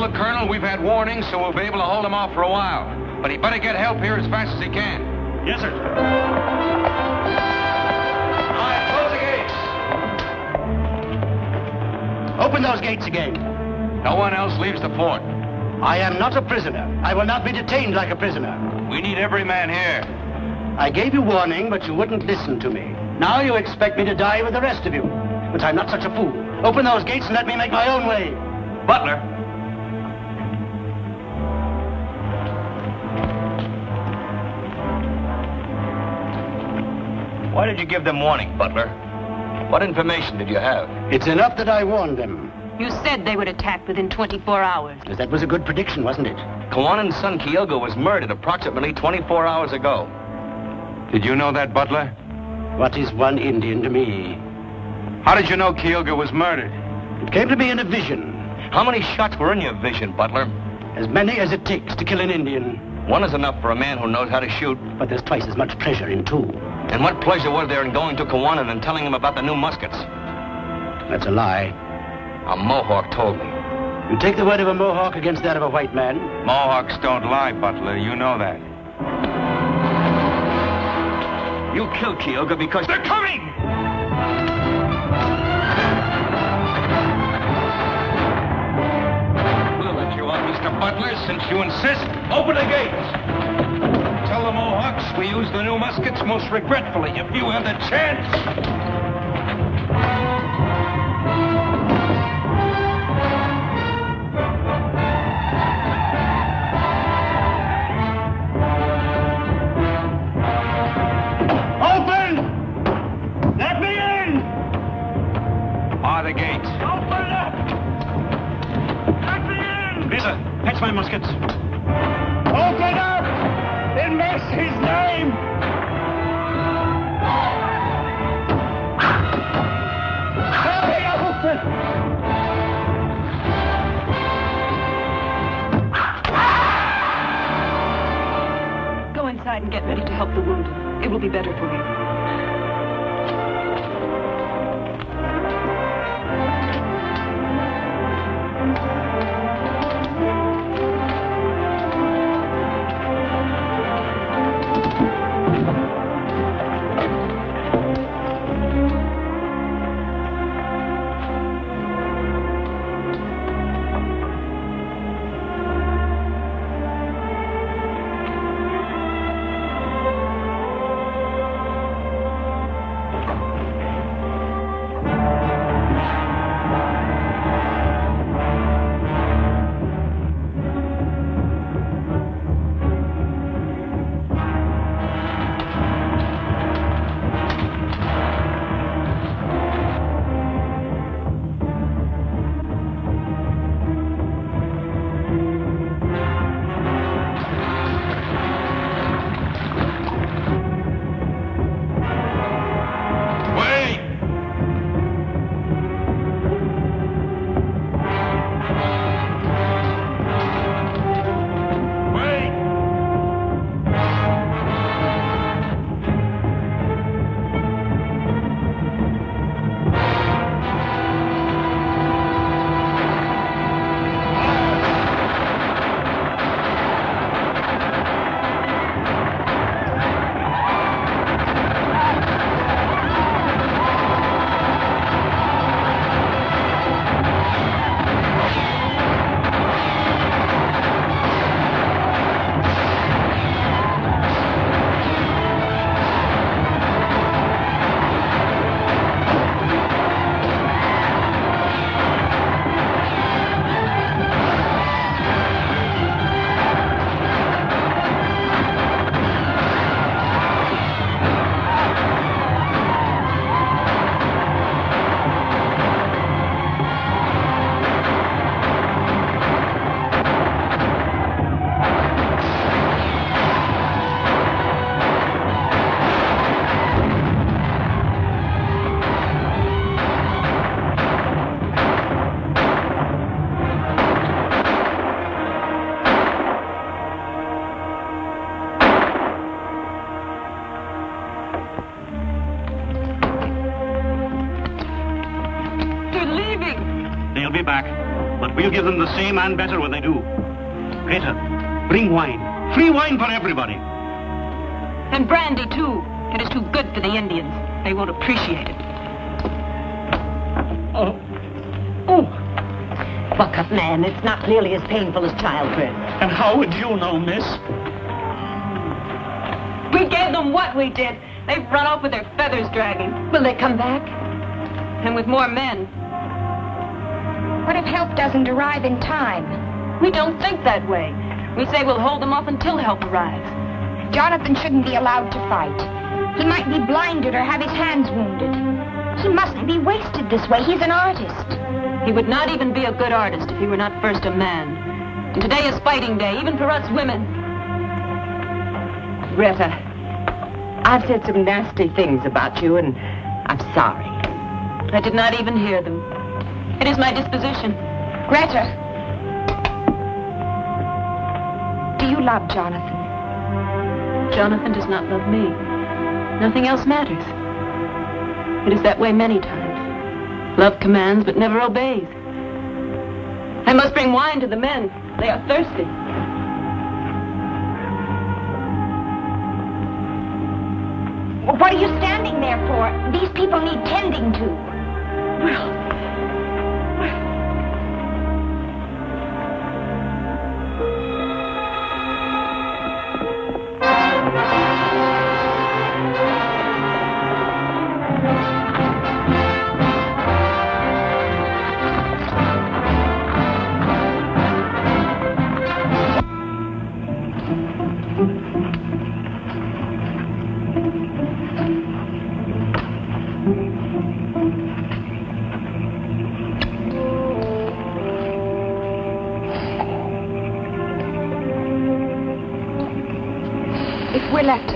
look, Colonel, we've had warnings, so we'll be able to hold him off for a while. But he better get help here as fast as he can. Yes, sir. All right, close the gates. Open those gates again. No one else leaves the fort. I am not a prisoner. I will not be detained like a prisoner. We need every man here. I gave you warning, but you wouldn't listen to me. Now you expect me to die with the rest of you. But I'm not such a fool. Open those gates and let me make my own way. Butler. Why did you give them warning, Butler? What information did you have? It's enough that I warned them. You said they would attack within 24 hours. Because that was a good prediction, wasn't it? Kowanen's son, Kioga, was murdered approximately 24 hours ago. Did you know that, Butler? What is one Indian to me? How did you know Kioga was murdered? It came to me in a vision. How many shots were in your vision, Butler? As many as it takes to kill an Indian. One is enough for a man who knows how to shoot. But there's twice as much pleasure in two. And what pleasure was there in going to Kowanen and telling him about the new muskets? That's a lie. A Mohawk told me. You take the word of a Mohawk against that of a white man? Mohawks don't lie, Butler. You know that. You killed Kioga because... They're coming! We'll let you out, Mr. Butler, since you insist. Open the gates! Tell the Mohawks we use the new muskets most regretfully if you have the chance. The gates. Open up! Let me in! Mister, fetch my muskets. Open up! In mercy's name! Let me open! Go inside and get ready to help the wounded. It will be better for you. But we'll give them the same and better when they do. Greta, bring wine. Free wine for everybody. And brandy, too. It is too good for the Indians. They won't appreciate it. Oh. Oh. Buck up, man. It's not nearly as painful as childbirth. And how would you know, miss? We gave them what we did. They've run off with their feathers dragging. Will they come back? And with more men. What if help doesn't arrive in time? We don't think that way. We say we'll hold them off until help arrives. Jonathan shouldn't be allowed to fight. He might be blinded or have his hands wounded. He mustn't be wasted this way. He's an artist. He would not even be a good artist if he were not first a man. And today is fighting day, even for us women. Greta, I've said some nasty things about you, and I'm sorry. I did not even hear them. It is my disposition. Greta. Do you love Jonathan? Jonathan does not love me. Nothing else matters. It is that way many times. Love commands, but never obeys. I must bring wine to the men. They are thirsty. What are you standing there for? These people need tending to.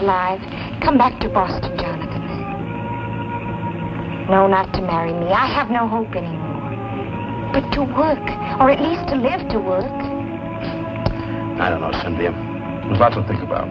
Alive. Come back to Boston, Jonathan. No, not to marry me. I have no hope anymore. But to work, or at least to live to work. I don't know, Cynthia. There's lots to think about.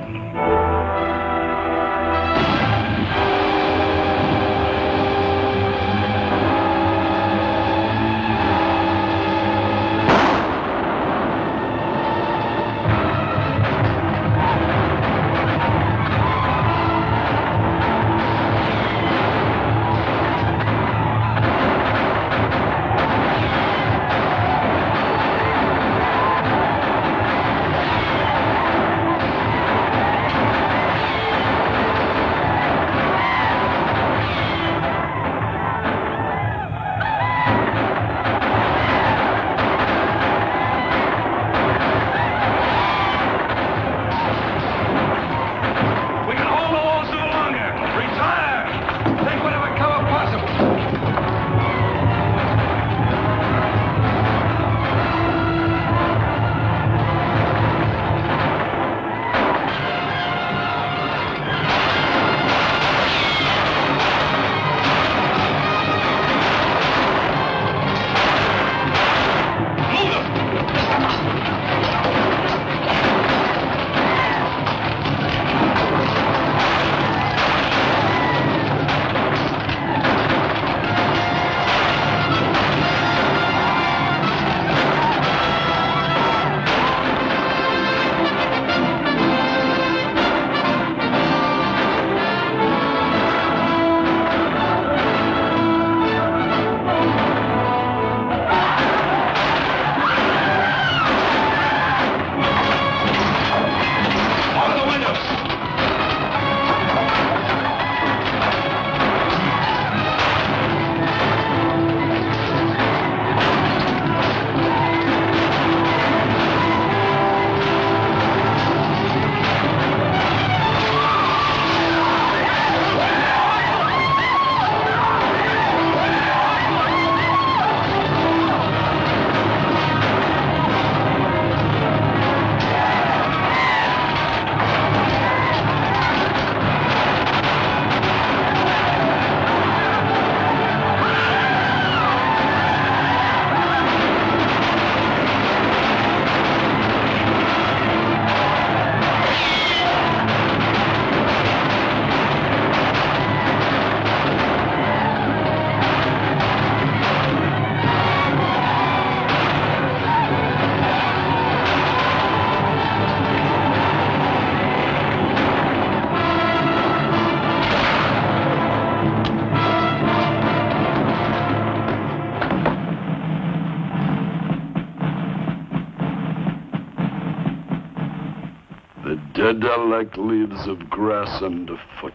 dead are like leaves of grass underfoot,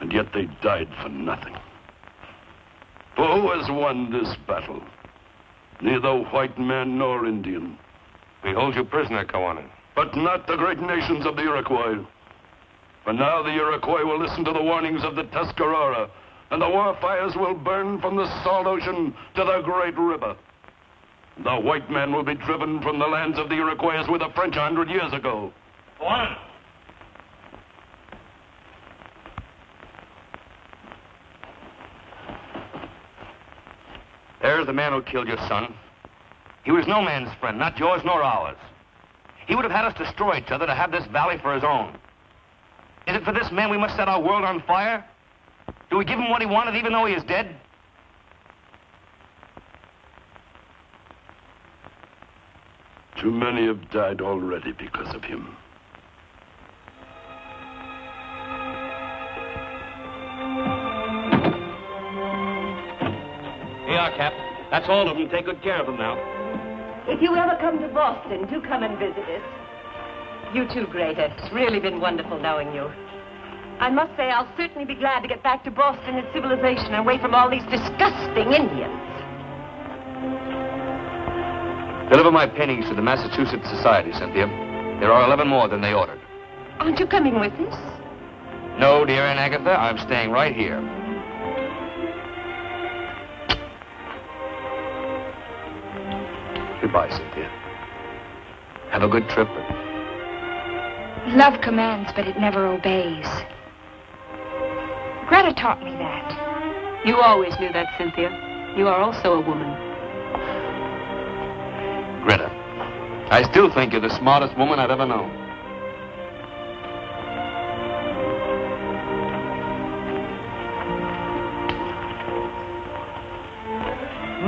and yet they died for nothing. Who has won this battle? Neither white man nor Indian. We hold you prisoner, Kowanen. But not the great nations of the Iroquois. For now the Iroquois will listen to the warnings of the Tuscarora, and the war fires will burn from the salt ocean to the great river. The white man will be driven from the lands of the Iroquois as were the French 100 years ago. Kowanen! There's the man who killed your son. He was no man's friend, not yours nor ours. He would have had us destroy each other to have this valley for his own. Is it for this man we must set our world on fire? Do we give him what he wanted even though he is dead? Too many have died already because of him. Here you are, Cap. That's all of them. Take good care of them now. If you ever come to Boston, do come and visit us. You too, Greta. It's really been wonderful knowing you. I must say, I'll certainly be glad to get back to Boston and civilization, away from all these disgusting Indians. Deliver my paintings to the Massachusetts Society, Cynthia. There are 11 more than they ordered. Aren't you coming with us? No, dear Aunt Agatha. I'm staying right here. Goodbye, Cynthia. Have a good trip. Love commands, but it never obeys. Greta taught me that. You always knew that, Cynthia. You are also a woman. Greta, I still think you're the smartest woman I've ever known.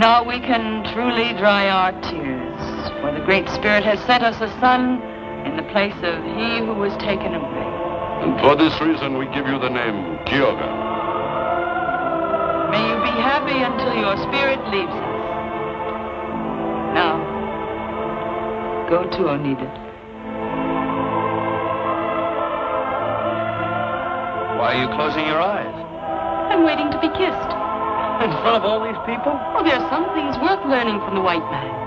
Now we can truly dry our tears, for the Great Spirit has sent us a son in the place of he who was taken away. And for this reason, we give you the name Kioga. May you be happy until your spirit leaves us. Now, go to Oneida. Why are you closing your eyes? I'm waiting to be kissed. In front of all these people? Well, there are some things worth learning from the white man.